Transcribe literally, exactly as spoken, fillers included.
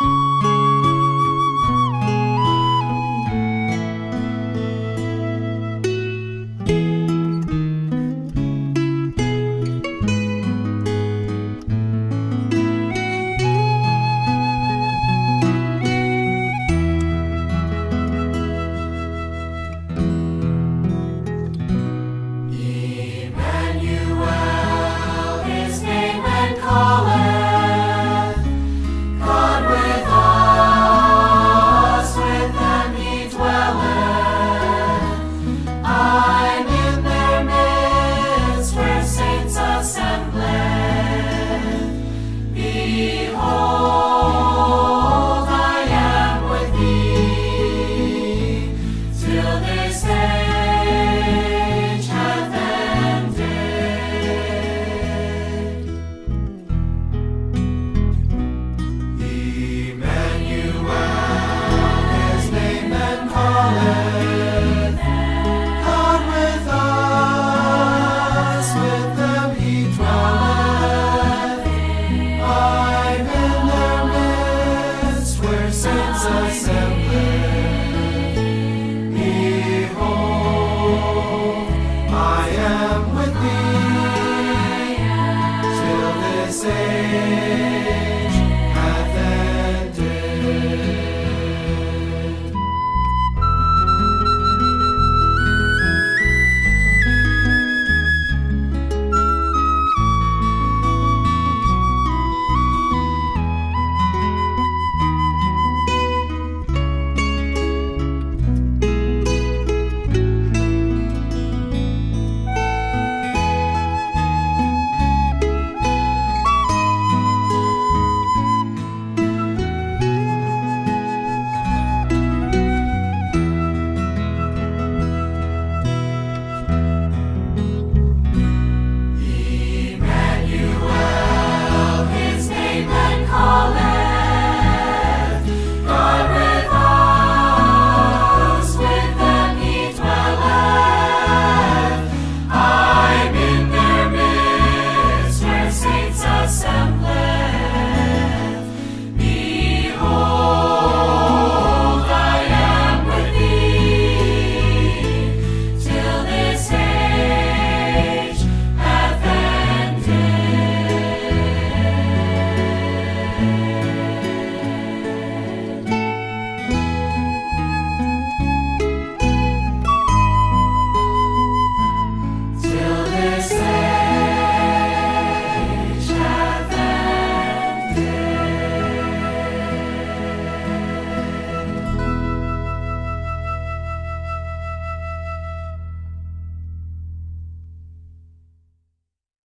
Since I